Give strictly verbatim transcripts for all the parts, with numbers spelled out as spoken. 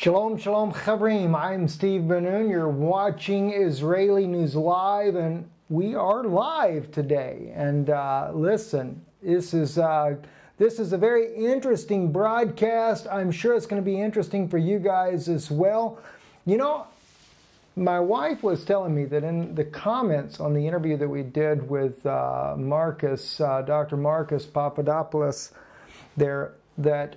Shalom, shalom, Chavrim. I'm Steve Ben-Un. You're watching Israeli News Live, and we are live today. And uh, listen, this is uh, this is a very interesting broadcast. I'm sure it's going to be interesting for you guys as well. You know, my wife was telling me that in the comments on the interview that we did with uh, Marcus, uh, Doctor Marcus Papadopoulos, there that.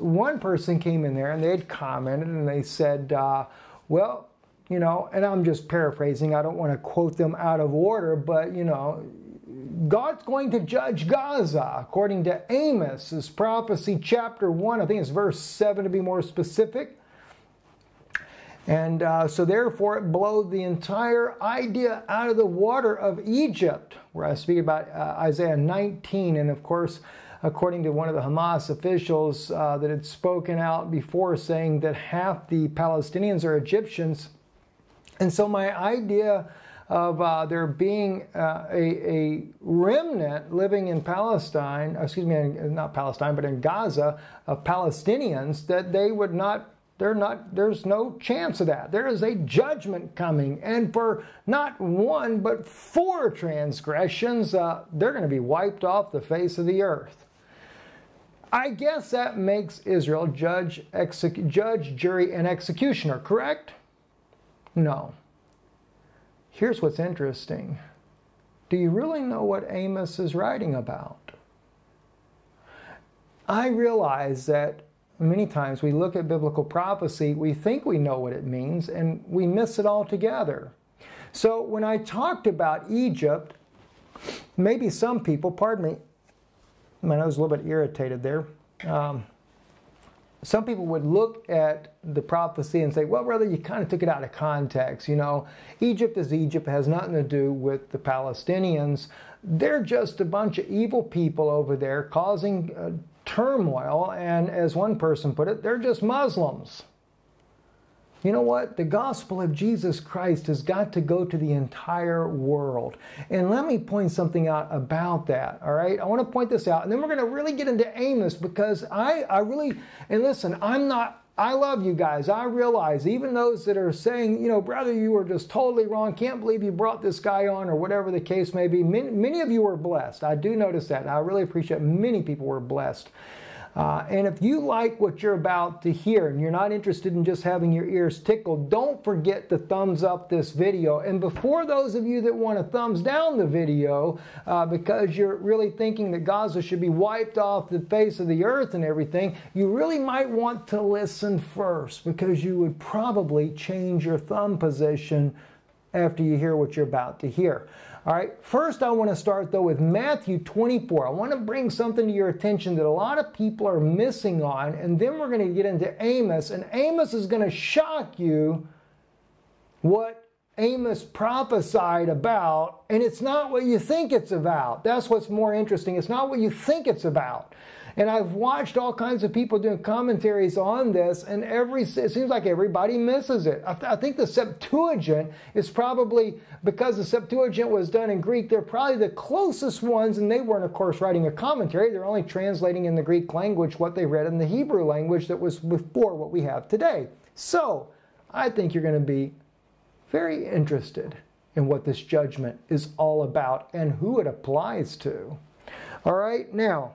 One person came in there and they had commented and they said, uh, well, you know, and I'm just paraphrasing, I don't want to quote them out of order, but, you know, God's going to judge Gaza according to Amos's prophecy, chapter one, I think it's verse seven to be more specific. And uh, so therefore it blowed the entire idea out of the water of Egypt, where I speak about uh, Isaiah nineteen, and of course, according to one of the Hamas officials uh, that had spoken out before, saying that half the Palestinians are Egyptians. And so my idea of uh, there being uh, a, a remnant living in Palestine, excuse me, not Palestine, but in Gaza, of Palestinians, that they would not, they're not, there's no chance of that. There is a judgment coming, and for not one, but four transgressions, uh, they're going to be wiped off the face of the earth. I guess that makes Israel judge, judge, jury, and executioner, correct? No. Here's what's interesting. Do you really know what Amos is writing about? I realize that many times we look at biblical prophecy, we think we know what it means, and we miss it altogether. So when I talked about Egypt, maybe some people, pardon me, my nose is a little bit irritated there. Um, some people would look at the prophecy and say, well, brother, you kind of took it out of context. You know, Egypt is Egypt. It has nothing to do with the Palestinians. They're just a bunch of evil people over there causing uh, turmoil. And as one person put it, they're just Muslims. You know what? The gospel of Jesus Christ has got to go to the entire world. And let me point something out about that, all right? I want to point this out, and then we're going to really get into Amos, because I, I really, and listen, I'm not, I love you guys. I realize, even those that are saying, you know, brother, you were just totally wrong, can't believe you brought this guy on, or whatever the case may be. Many, many of you were blessed. I do notice that. I really appreciate it. Many people were blessed. Uh, and if you like what you're about to hear and you're not interested in just having your ears tickled, don't forget to thumbs up this video. And before those of you that want to thumbs down the video uh, because you're really thinking that Gaza should be wiped off the face of the earth and everything, you really might want to listen first, because you would probably change your thumb position after you hear what you're about to hear. All right, first I want to start though with Matthew twenty-four. I want to bring something to your attention that a lot of people are missing on, and then we're going to get into Amos, and Amos is going to shock you what Amos prophesied about, and it's not what you think it's about. That's what's more interesting. It's not what you think it's about. And I've watched all kinds of people doing commentaries on this, and every it seems like everybody misses it. I, th I think the Septuagint is probably, because the Septuagint was done in Greek, they're probably the closest ones, and they weren't, of course, writing a commentary. They're only translating in the Greek language what they read in the Hebrew language that was before what we have today. So I think you're going to be very interested in what this judgment is all about and who it applies to. All right, now,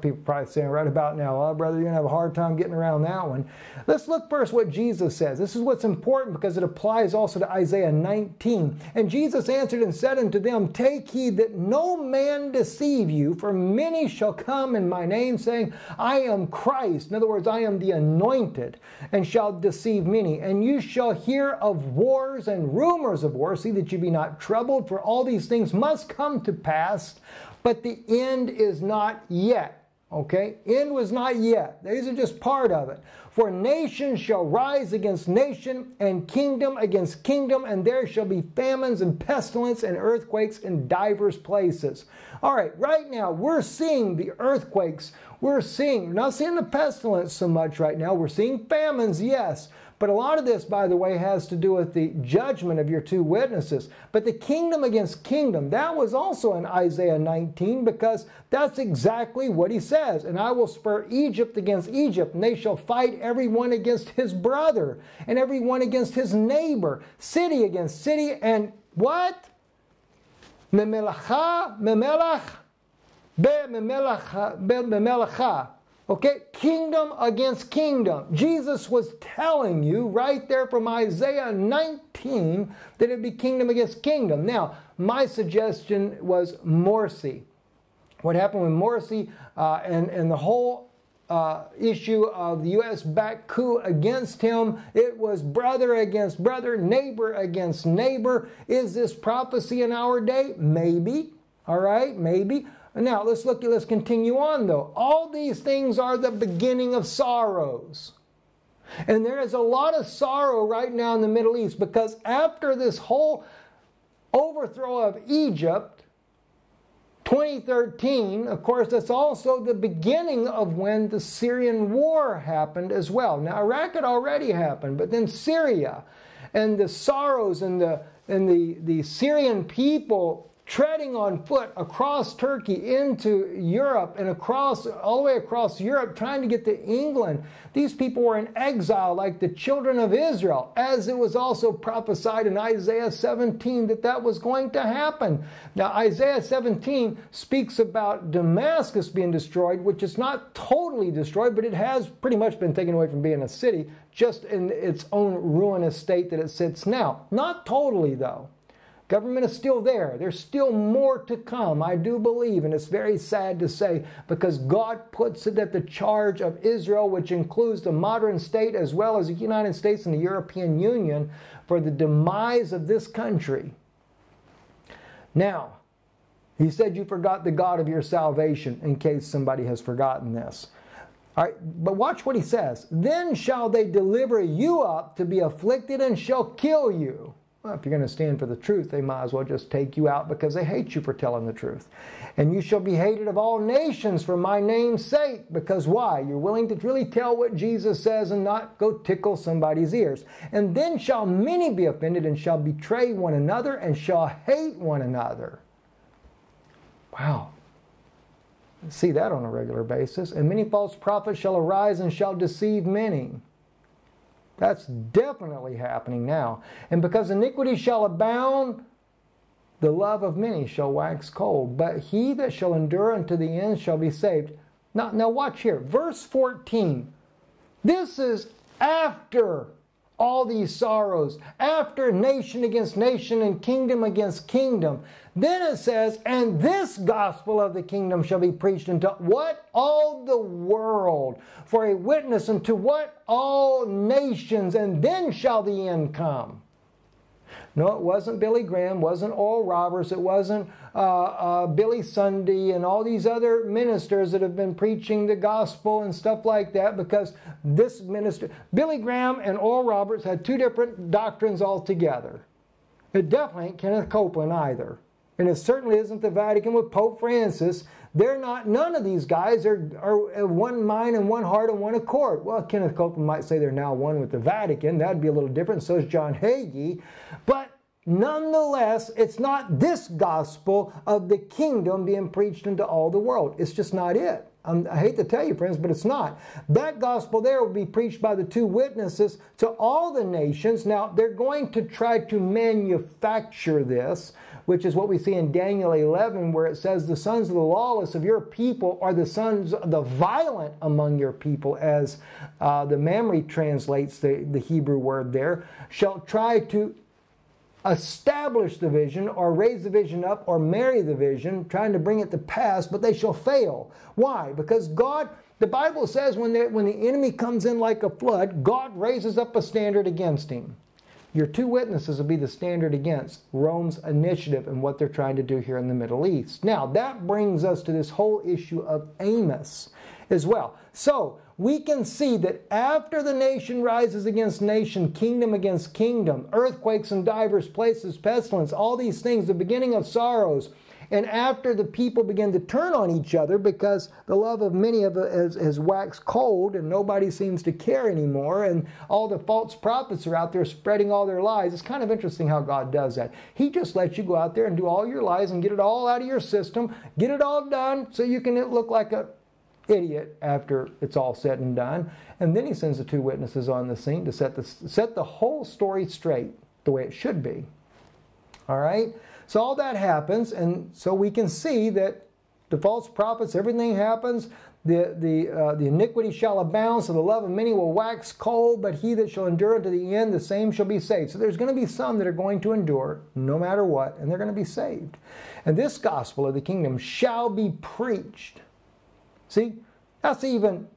people probably saying right about now, oh, brother, you're going to have a hard time getting around that one. Let's look first what Jesus says. This is what's important, because it applies also to Isaiah nineteen. And Jesus answered and said unto them, take heed that no man deceive you, for many shall come in my name, saying, I am Christ. In other words, I am the anointed, and shall deceive many. And you shall hear of wars and rumors of wars. See that you be not troubled, for all these things must come to pass, but the end is not yet. Okay? End was not yet. These are just part of it. For nation shall rise against nation, and kingdom against kingdom, and there shall be famines and pestilence and earthquakes in divers places. All right, right now we're seeing the earthquakes. We're seeing, we're not seeing the pestilence so much right now. We're seeing famines, yes. But a lot of this, by the way, has to do with the judgment of your two witnesses. But the kingdom against kingdom, that was also in Isaiah nineteen, because that's exactly what he says. And I will spur Egypt against Egypt, and they shall fight every one against his brother, and every one against his neighbor, city against city, and what? Memelacha, memelach, be-memelacha, be-memelacha. Okay, kingdom against kingdom. Jesus was telling you right there from Isaiah nineteen that it'd be kingdom against kingdom. Now, my suggestion was Morsi. What happened with Morsi uh, and, and the whole uh, issue of the U S-backed coup against him, it was brother against brother, neighbor against neighbor. Is this prophecy in our day? Maybe. All right, maybe. Now, let's look, let's continue on, though. All these things are the beginning of sorrows. And there is a lot of sorrow right now in the Middle East, because after this whole overthrow of Egypt, twenty thirteen, of course, that's also the beginning of when the Syrian war happened as well. Now, Iraq had already happened, but then Syria, and the sorrows and the, and the, the Syrian people treading on foot across Turkey into Europe and across all the way across Europe, trying to get to England. These people were in exile like the children of Israel, as it was also prophesied in Isaiah seventeen that that was going to happen. Now, Isaiah seventeen speaks about Damascus being destroyed, which is not totally destroyed, but it has pretty much been taken away from being a city, just in its own ruinous state that it sits now. Not totally, though. Government is still there. There's still more to come, I do believe, and it's very sad to say, because God puts it at the charge of Israel, which includes the modern state as well as the United States and the European Union, for the demise of this country. Now, he said you forgot the God of your salvation, in case somebody has forgotten this. All right, but watch what he says. Then shall they deliver you up to be afflicted and shall kill you. Well, if you're going to stand for the truth, they might as well just take you out, because they hate you for telling the truth. And you shall be hated of all nations for my name's sake. Because why? You're willing to really tell what Jesus says and not go tickle somebody's ears. And then shall many be offended and shall betray one another and shall hate one another. Wow. See that on a regular basis. And many false prophets shall arise and shall deceive many. That's definitely happening now. And because iniquity shall abound, the love of many shall wax cold. But he that shall endure unto the end shall be saved. Now, now watch here. Verse fourteen. This is after all these sorrows, after nation against nation and kingdom against kingdom. Then it says, and this gospel of the kingdom shall be preached unto what? All the world, for a witness unto what? All nations, and then shall the end come. No, it wasn't Billy Graham, wasn't Oral Roberts, it wasn't uh, uh, Billy Sunday and all these other ministers that have been preaching the gospel and stuff like that, because this minister, Billy Graham and Oral Roberts, had two different doctrines altogether. It definitely ain't Kenneth Copeland either. And it certainly isn't the Vatican with Pope Francis. They're not, none of these guys are, are of one mind and one heart and one accord. Well, Kenneth Copeland might say they're now one with the Vatican. That'd be a little different. So is John Hagee. But nonetheless, it's not this gospel of the kingdom being preached into all the world. It's just not it. I'm, I hate to tell you, friends, but it's not. That gospel there will be preached by the two witnesses to all the nations. Now, they're going to try to manufacture this, which is what we see in Daniel eleven, where it says, the sons of the lawless of your people are the sons of the violent among your people, as uh, the Mamre translates the, the Hebrew word there, shall try to establish the vision, or raise the vision up, or marry the vision, trying to bring it to pass, but they shall fail. Why? Because God, the Bible says when, they, when the enemy comes in like a flood, God raises up a standard against him. Your two witnesses will be the standard against Rome's initiative and what they're trying to do here in the Middle East. Now, that brings us to this whole issue of Amos as well. So, we can see that after the nation rises against nation, kingdom against kingdom, earthquakes in diverse places, pestilence, all these things, the beginning of sorrows, And after the people begin to turn on each other because the love of many of us has waxed cold and nobody seems to care anymore, and all the false prophets are out there spreading all their lies. It's kind of interesting how God does that. He just lets you go out there and do all your lies and get it all out of your system, get it all done so you can look like a idiot after it's all said and done. And then he sends the two witnesses on the scene to set the, set the whole story straight the way it should be. All right? So all that happens, and so we can see that the false prophets, everything happens. The, the, uh, the iniquity shall abound, so the love of many will wax cold, but he that shall endure to the end, the same shall be saved. So there's going to be some that are going to endure no matter what, and they're going to be saved. And this gospel of the kingdom shall be preached. See, that's even,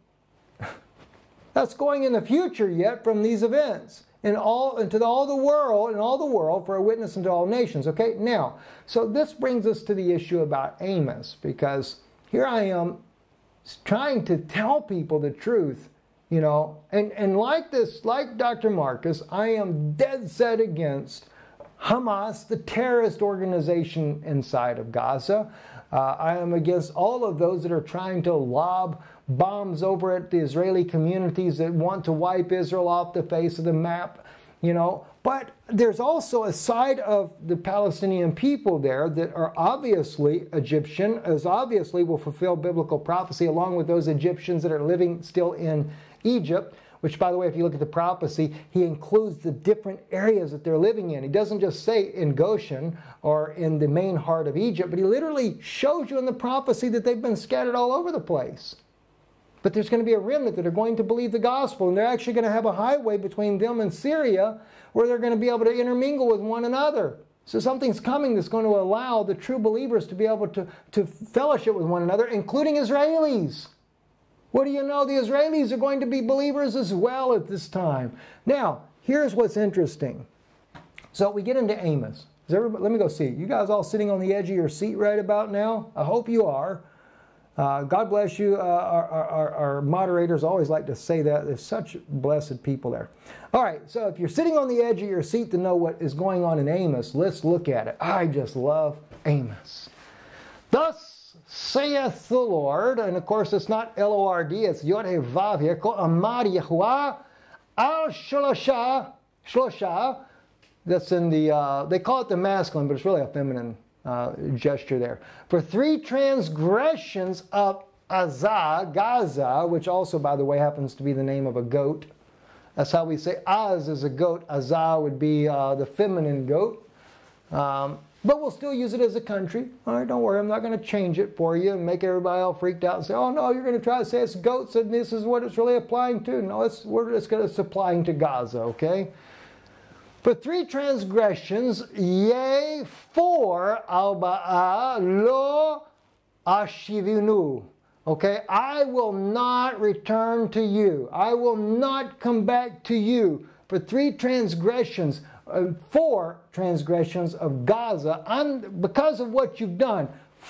that's going in the future yet from these events. In all, into all the world, in all the world, for a witness unto all nations. Okay, now, so this brings us to the issue about Amos, because here I am trying to tell people the truth, you know, and, and like this, like Doctor Marcus, I am dead set against Hamas, the terrorist organization inside of Gaza. Uh, I am against all of those that are trying to lob bombs over at the Israeli communities that want to wipe Israel off the face of the map, you know. But there's also a side of the Palestinian people there that are obviously Egyptian, as obviously will fulfill biblical prophecy along with those Egyptians that are living still in Egypt. Which, by the way, if you look at the prophecy, he includes the different areas that they're living in. He doesn't just say in Goshen or in the main heart of Egypt, but he literally shows you in the prophecy that they've been scattered all over the place. But there's going to be a remnant that are going to believe the gospel, and they're actually going to have a highway between them and Syria where they're going to be able to intermingle with one another. So something's coming that's going to allow the true believers to be able to, to fellowship with one another, including Israelis. What do you know? The Israelis are going to be believers as well at this time. Now, here's what's interesting. So we get into Amos. Is everybody, let me go see. You guys all sitting on the edge of your seat right about now? I hope you are. Uh, God bless you. Uh, our, our, our moderators always like to say that. There's such blessed people there. All right, so if you're sitting on the edge of your seat to know what is going on in Amos, let's look at it. I just love Amos. Thus saith the Lord, and of course it's not L O R D, it's Yod-Heh-Vav here, Kol Amar Yehuah Al Shlosha, Shlosha, that's in the, uh, they call it the masculine, but it's really a feminine uh, gesture there. For three transgressions of Azah, Gaza, which also, by the way, happens to be the name of a goat. That's how we say Az is a goat, Azah would be uh, the feminine goat. Um, But we'll still use it as a country. All right, don't worry. I'm not going to change it for you and make everybody all freaked out and say, oh, no, you're going to try to say it's goats and this is what it's really applying to. No, it's, we're, it's, it's applying to Gaza, okay? For three transgressions, yea, four, arba'a, lo ashivinu. Okay, I will not return to you. I will not come back to you. For three transgressions, Uh, four transgressions of Gaza, I'm, because of what you've done.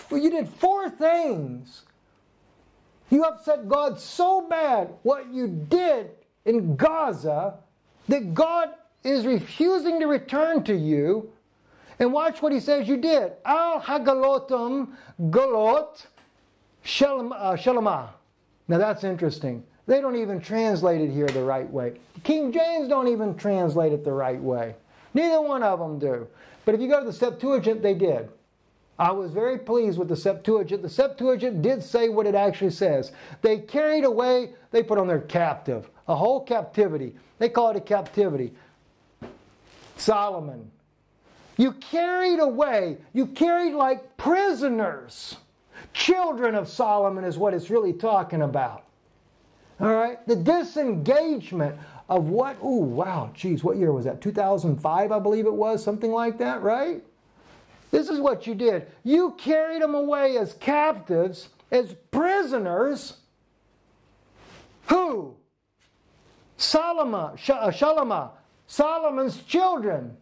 You did four things. You upset God so bad, what you did in Gaza, that God is refusing to return to you. And watch what he says you did. Al hagalotum golot shelama. Now that's interesting. They don't even translate it here the right way. King James don't even translate it the right way. Neither one of them do. But if you go to the Septuagint, they did. I was very pleased with the Septuagint. The Septuagint did say what it actually says. They carried away, they put on their captive, a whole captivity. They call it a captivity. Solomon. You carried away, you carried like prisoners. Children of Solomon is what it's really talking about. All right? The disengagement of what, oh, wow, geez, what year was that? two thousand five, I believe it was, something like that, right? This is what you did. You carried them away as captives, as prisoners. Who? Solomon, Shalama, Solomon's children.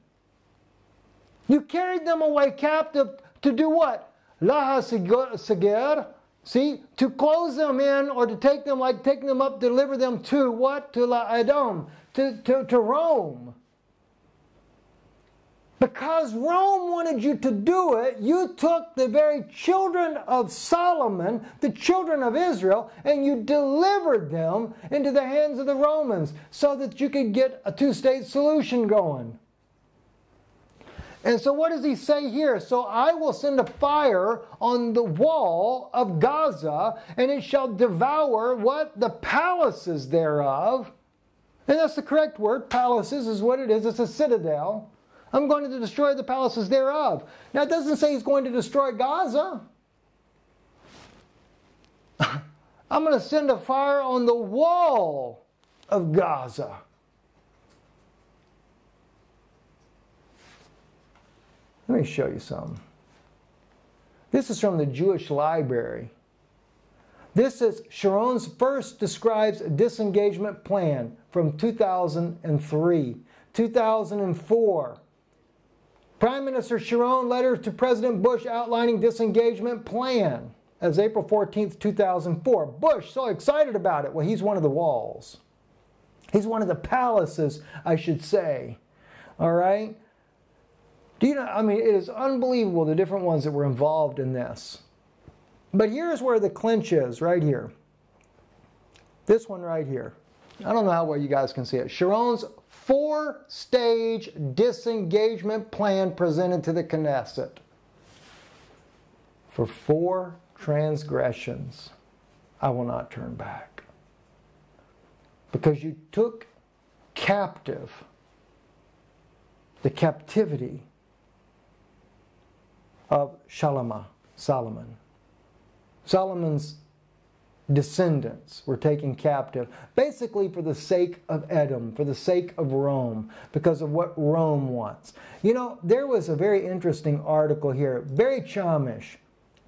You carried them away captive to do what? Laha Seger. See, to close them in or to take them, like taking them up, deliver them to what? To La Edom, to, to, to Rome. Because Rome wanted you to do it, you took the very children of Solomon, the children of Israel, and you delivered them into the hands of the Romans so that you could get a two-state solution going. And so what does he say here? So I will send a fire on the wall of Gaza, and it shall devour what? The palaces thereof. And that's the correct word. Palaces is what it is. It's a citadel. I'm going to destroy the palaces thereof. Now, it doesn't say he's going to destroy Gaza. I'm going to send a fire on the wall of Gaza. Let me show you something. This is from the Jewish Library. This is Sharon's first describes disengagement plan from two thousand three. two thousand four. Prime Minister Sharon letter to President Bush outlining disengagement plan as April fourteenth, two thousand four. Bush so excited about it. Well, he's one of the walls. He's one of the palaces, I should say. All right? Do you know, I mean, it is unbelievable the different ones that were involved in this. But here's where the clinch is, right here. This one right here. I don't know how well you guys can see it. Sharon's four-stage disengagement plan presented to the Knesset for four transgressions. I will not turn back. Because you took captive the captivity of Shalama, Solomon. Solomon's descendants were taken captive, basically for the sake of Edom, for the sake of Rome, because of what Rome wants. You know, there was a very interesting article here, Barry Chamish,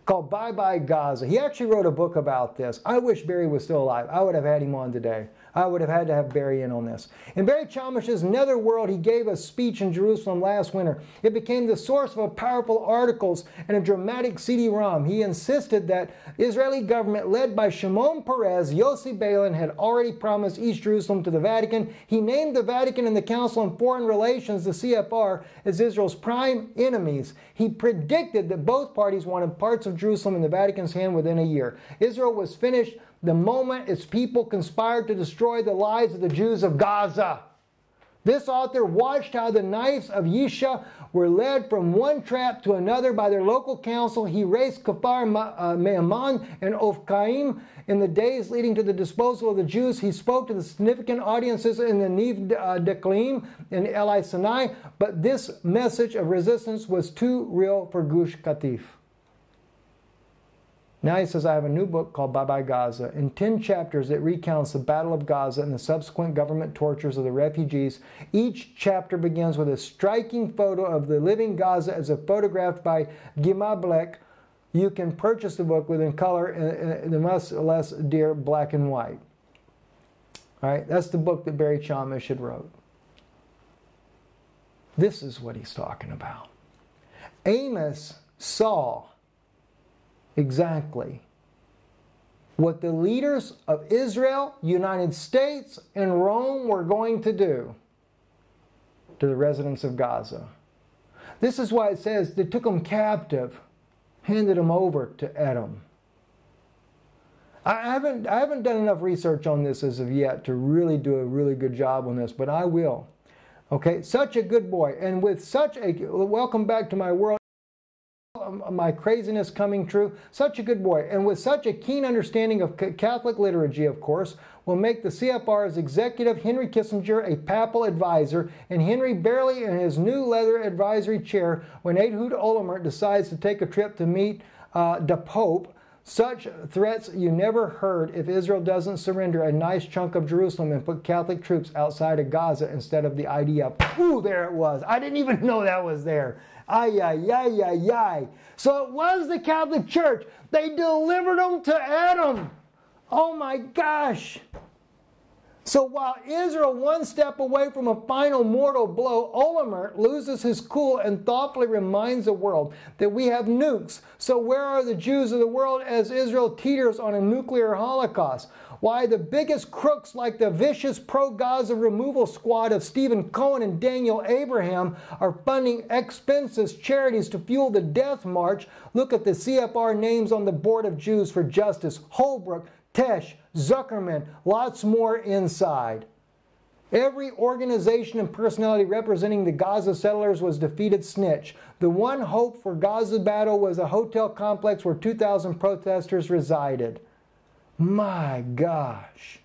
called Bye Bye Gaza. He actually wrote a book about this. I wish Barry was still alive. I would have had him on today. I would have had to have Barry in on this. In Barry Chamish's Netherworld, he gave a speech in Jerusalem last winter. It became the source of powerful articles and a dramatic C D ROM. He insisted that Israeli government led by Shimon Peres, Yossi Balin, had already promised East Jerusalem to the Vatican. He named the Vatican and the Council on Foreign Relations, the C F R, as Israel's prime enemies. He predicted that both parties wanted parts of Jerusalem in the Vatican's hand within a year. Israel was finished the moment its people conspired to destroy the lives of the Jews of Gaza. This author watched how the knives of Yisha were led from one trap to another by their local council. He raised Kfar Me'aman and Ofkaim in the days leading to the disposal of the Jews. He spoke to the significant audiences in the Neve Deklim and Eli Sinai, but this message of resistance was too real for Gush Katif. Now he says, I have a new book called Bye Bye Gaza. In ten chapters, it recounts the Battle of Gaza and the subsequent government tortures of the refugees. Each chapter begins with a striking photo of the living Gaza as a photograph by Gimablek. You can purchase the book within color, and the much less dear black and white. All right, that's the book that Barry Chamish had wrote. This is what he's talking about. Amos saw exactly what the leaders of Israel, United States, and Rome were going to do to the residents of Gaza. This is why it says they took them captive, handed them over to Edom. I haven't, I haven't done enough research on this as of yet to really do a really good job on this, but I will. Okay, such a good boy. And with such a, welcome back to my world. My craziness coming true, such a good boy, and with such a keen understanding of Catholic liturgy, of course, will make the C F R's executive Henry Kissinger a papal advisor, and Henry barely in his new leather advisory chair when Ehud Olmert decides to take a trip to meet uh, the Pope. Such threats you never heard if Israel doesn't surrender a nice chunk of Jerusalem and put Catholic troops outside of Gaza instead of the I D F. Ooh, there it was. I didn't even know that was there. Ay, ay, ay, ay, ay. So it was the Catholic Church. They delivered them to Adam. Oh my gosh. So while Israel one step away from a final mortal blow, Olmert loses his cool and thoughtfully reminds the world that we have nukes. So where are the Jews of the world as Israel teeters on a nuclear holocaust? Why the biggest crooks like the vicious pro-Gaza removal squad of Stephen Cohen and Daniel Abraham are funding expensive charities to fuel the death march. Look at the C F R names on the Board of Jews for Justice: Holbrooke, Tesh, Zuckerman, lots more inside. Every organization and personality representing the Gaza settlers was defeated snitch. The one hope for Gaza's battle was a hotel complex where two thousand protesters resided. My gosh.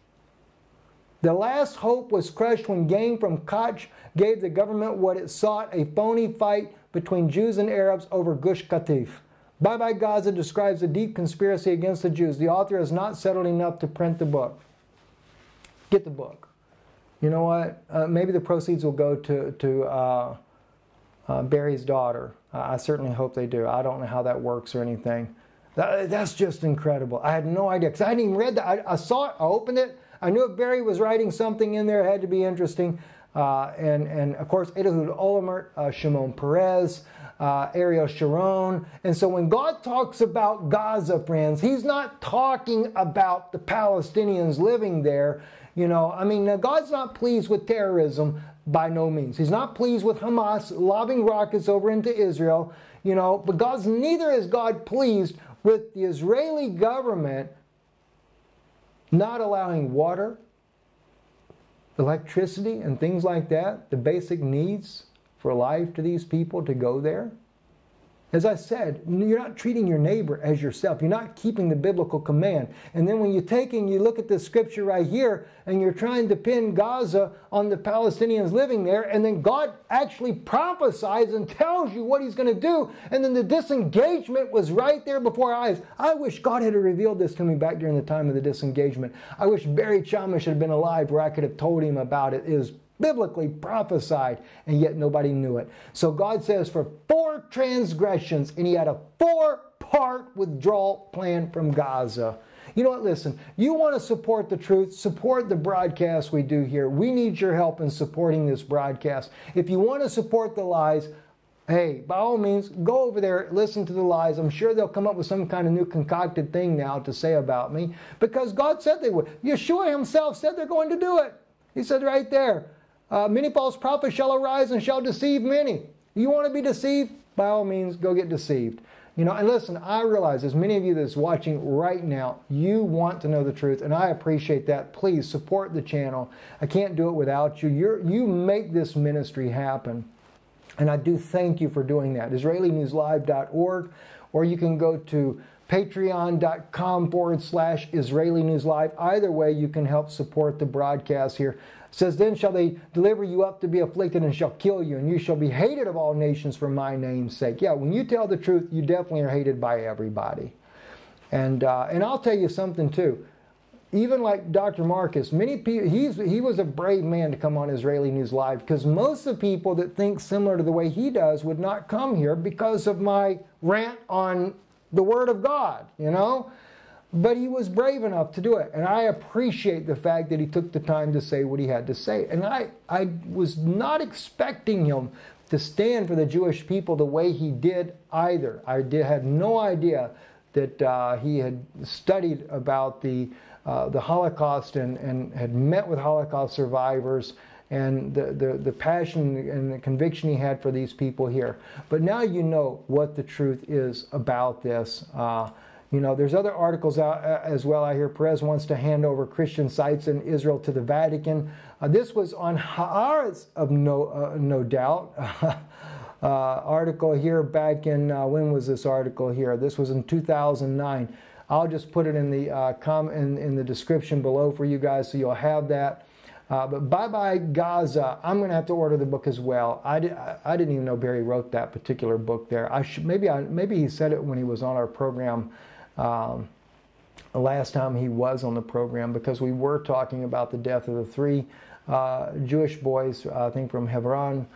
The last hope was crushed when Game from Koch gave the government what it sought, a phony fight between Jews and Arabs over Gush Katif. Bye Bye Gaza describes a deep conspiracy against the Jews. The author has not settled enough to print the book. Get the book. You know what? Uh, maybe the proceeds will go to, to uh, uh, Barry's daughter. Uh, I certainly hope they do. I don't know how that works or anything. That, that's just incredible. I had no idea because I hadn't even read that. I, I saw it. I opened it. I knew if Barry was writing something in there, it had to be interesting. Uh, and, and, of course, Ehud Olmert, uh, Shimon Peres, uh, Ariel Sharon. And so when God talks about Gaza, friends, he's not talking about the Palestinians living there. You know, I mean, now God's not pleased with terrorism by no means. He's not pleased with Hamas lobbing rockets over into Israel, you know, but God's neither is God pleased with the Israeli government not allowing water, electricity, and things like that, the basic needs for life to these people to go there. As I said, you're not treating your neighbor as yourself. You're not keeping the biblical command. And then when you take and you look at this scripture right here, and you're trying to pin Gaza on the Palestinians living there, and then God actually prophesies and tells you what he's going to do, and then the disengagement was right there before our eyes. I wish God had revealed this to me back during the time of the disengagement. I wish Barry Chamish had been alive where I could have told him about it. It was biblically prophesied, and yet nobody knew it. So God says, for four transgressions, and he had a four-part withdrawal plan from Gaza. You know what? Listen, you want to support the truth, support the broadcast we do here. We need your help in supporting this broadcast. If you want to support the lies, hey, by all means, go over there, listen to the lies. I'm sure they'll come up with some kind of new concocted thing now to say about me, because God said they would. Yeshua himself said they're going to do it. He said right there, Uh, many false prophets shall arise and shall deceive many. You want to be deceived? By all means, go get deceived. You know, and listen, I realize as many of you that's watching right now, you want to know the truth, and I appreciate that. Please support the channel. I can't do it without you. You're, you make this ministry happen, and I do thank you for doing that. Israeli News Live dot org, or you can go to patreon.com forward slash Israeli News Live. Either way, you can help support the broadcast here. Says, then shall they deliver you up to be afflicted and shall kill you, and you shall be hated of all nations for my name's sake. Yeah, when you tell the truth, you definitely are hated by everybody. And, uh, and I'll tell you something, too. Even like Doctor Marcus, many people, he's, he was a brave man to come on Israeli News Live, because most of the people that think similar to the way he does would not come here because of my rant on the Word of God, you know? But he was brave enough to do it. And I appreciate the fact that he took the time to say what he had to say. And I, I was not expecting him to stand for the Jewish people the way he did either. I did, had no idea that uh, he had studied about the, uh, the Holocaust and, and had met with Holocaust survivors, and the, the, the passion and the conviction he had for these people here. But now you know what the truth is about this. Uh, You know, there's other articles out as well. I hear Perez wants to hand over Christian sites in Israel to the Vatican. Uh, this was on Haaretz of no, uh, no doubt. uh, article here back in, uh, when was this article here? This was in two thousand nine. I'll just put it in the, uh, com in, in the description below for you guys, so you'll have that. Uh, but bye-bye Gaza. I'm going to have to order the book as well. I, did, I, I didn't even know Barry wrote that particular book there. I should, maybe, I, maybe he said it when he was on our program. Um, the last time he was on the program, because we were talking about the death of the three uh, Jewish boys, uh, I think from Hebron,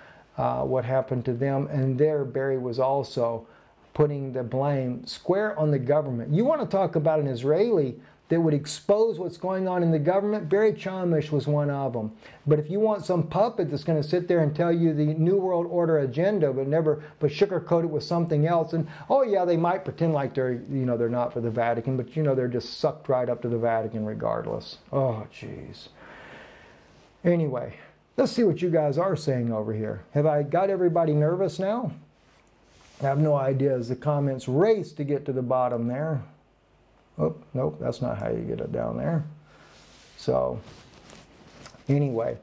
uh, what happened to them. And there Barry was also putting the blame square on the government. You want to talk about an Israeli that would expose what's going on in the government, Barry Chamish was one of them. But if you want some puppet that's going to sit there and tell you the New World Order agenda, but never but sugarcoat it with something else, and oh yeah, they might pretend like they're you know they're not for the Vatican, but you know they're just sucked right up to the Vatican regardless. Oh jeez. Anyway, let's see what you guys are saying over here. Have I got everybody nervous now? I have no idea as the comments race to get to the bottom there. Oh, nope, that's not how you get it down there. So, anyway,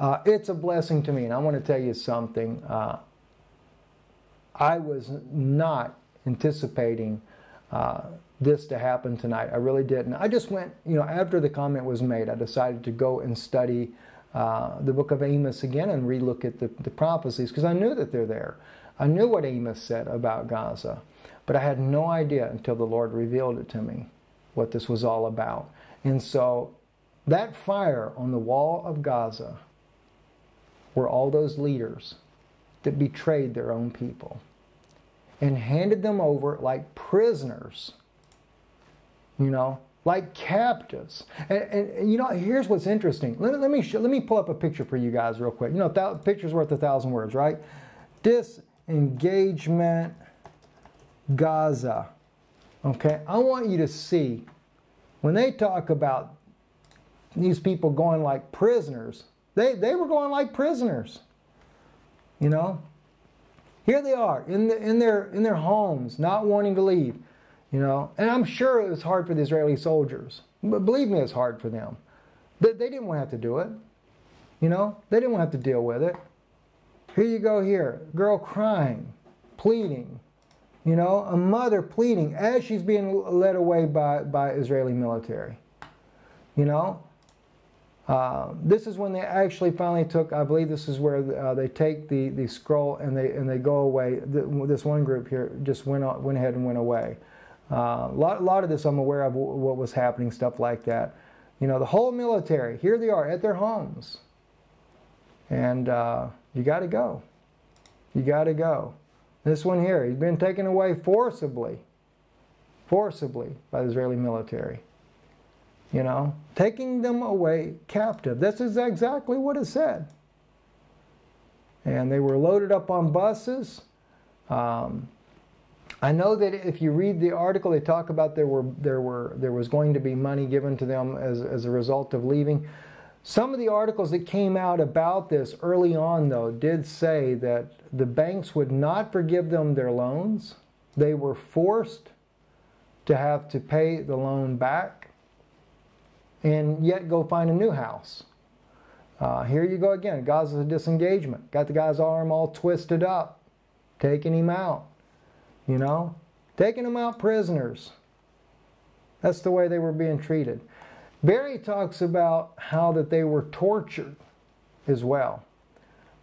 uh, it's a blessing to me, and I want to tell you something. Uh, I was not anticipating uh, this to happen tonight. I really didn't. I just went, you know, after the comment was made, I decided to go and study uh, the book of Amos again and relook at the, the prophecies, because I knew that they're there. I knew what Amos said about Gaza, but I had no idea until the Lord revealed it to me what this was all about. And so that fire on the wall of Gaza were all those leaders that betrayed their own people and handed them over like prisoners, you know, like captives. And, and you know, here's what's interesting. Let, let, me show, let me pull up a picture for you guys real quick. You know, a picture's worth a thousand words, right? This Engagement Gaza. Okay, I want you to see when they talk about these people going like prisoners, they, they were going like prisoners. You know? Here they are in the in their in their homes, not wanting to leave. You know, and I'm sure it was hard for the Israeli soldiers. But believe me, it's hard for them. They, they didn't want to have to do it. You know, they didn't want to have to deal with it. Here you go here, girl crying, pleading, you know, a mother pleading as she's being led away by, by Israeli military, you know. Uh, this is when they actually finally took, I believe this is where uh, they take the, the scroll and they, and they go away. This one group here just went, on, went ahead and went away. A uh, lot, lot of this I'm aware of what was happening, stuff like that. You know, the whole military, here they are at their homes. And uh, you got to go. You got to go. This one here, he's been taken away forcibly, forcibly by the Israeli military. You know, taking them away captive. This is exactly what it said. And they were loaded up on buses. Um, I know that if you read the article, they talk about there were there were there was going to be money given to them as as a result of leaving. Some of the articles that came out about this early on, though, did say that the banks would not forgive them their loans. They were forced to have to pay the loan back and yet go find a new house. Uh, here you go again. Gaza's disengagement. Got the guy's arm all twisted up. Taking him out. You know? Taking him out prisoners. That's the way they were being treated. Barry talks about how that they were tortured as well.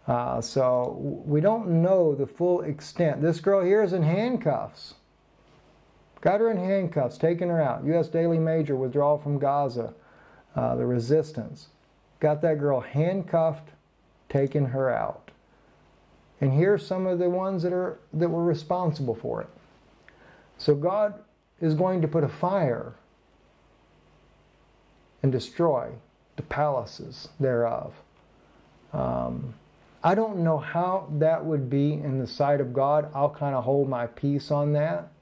Uh, so we don't know the full extent. This girl here is in handcuffs. Got her in handcuffs, taking her out. U S Daily Major, withdrawal from Gaza, uh, the resistance. Got that girl handcuffed, taking her out. And here's some of the ones that, are, that were responsible for it. So God is going to put a fire and destroy the palaces thereof. Um, I don't know how that would be in the sight of God. I'll kind of hold my peace on that.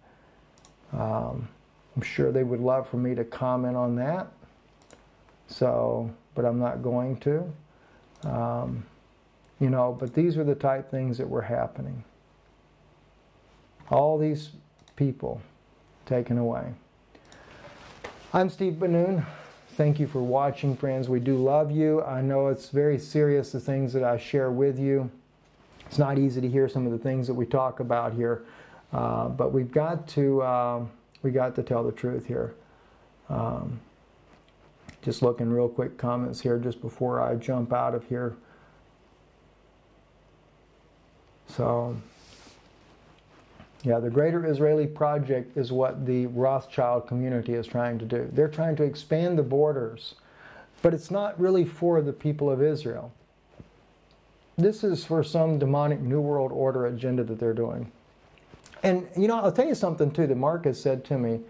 Um, I'm sure they would love for me to comment on that. So, but I'm not going to. Um, you know, but these were the type things that were happening. All these people taken away. I'm Steve Ben-Un. Thank you for watching, friends. We do love you. I know it's very serious, the things that I share with you. It's not easy to hear some of the things that we talk about here, uh, but we've got to uh, we got to tell the truth here. Um, just looking real quick comments here just before I jump out of here. So, yeah, the Greater Israeli Project is what the Rothschild community is trying to do. They're trying to expand the borders, but it's not really for the people of Israel. This is for some demonic New World Order agenda that they're doing. And, you know, I'll tell you something, too, that Marcus said to me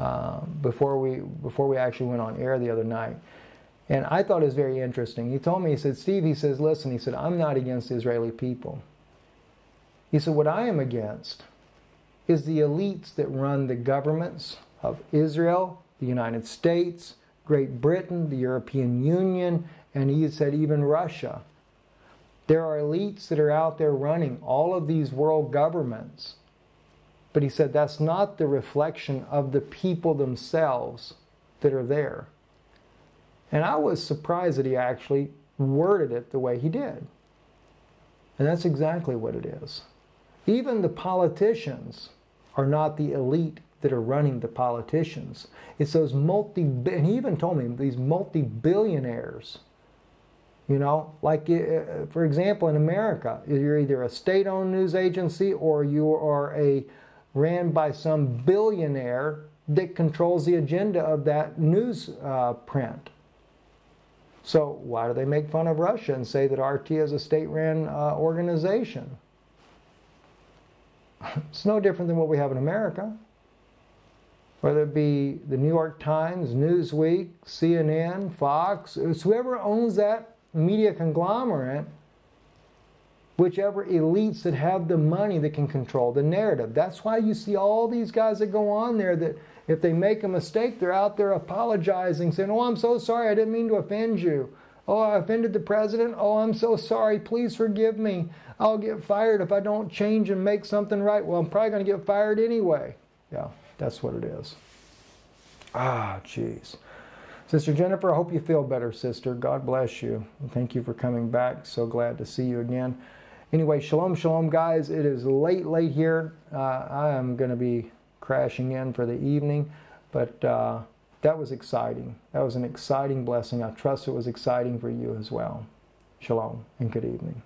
uh, before we before we actually went on air the other night. And I thought it was very interesting. He told me, he said, Steve, he says, listen, he said, I'm not against the Israeli people. He said, what I am against is the elites that run the governments of Israel, the United States, Great Britain, the European Union, and he said even Russia. There are elites that are out there running all of these world governments. But he said that's not the reflection of the people themselves that are there. And I was surprised that he actually worded it the way he did. And that's exactly what it is. Even the politicians are not the elite that are running the politicians. It's those multi, and he even told me, these multi-billionaires. You know, like, for example, in America, you're either a state-owned news agency or you are a ran by some billionaire that controls the agenda of that news uh, print. So why do they make fun of Russia and say that R T is a state-ran uh, organization? It's no different than what we have in America. Whether it be the New York Times, Newsweek, C N N, Fox, it's whoever owns that media conglomerate, whichever elites that have the money that can control the narrative. That's why you see all these guys that go on there that if they make a mistake, they're out there apologizing, saying, oh, I'm so sorry, I didn't mean to offend you. Oh, I offended the president. Oh, I'm so sorry. Please forgive me. I'll get fired if I don't change and make something right. Well, I'm probably going to get fired anyway. Yeah, that's what it is. Ah, jeez. Sister Jennifer, I hope you feel better, sister. God bless you. Thank you for coming back. So glad to see you again. Anyway, shalom, shalom, guys. It is late, late here. Uh, I am going to be crashing in for the evening, but... Uh, That was exciting. That was an exciting blessing. I trust it was exciting for you as well. Shalom and good evening.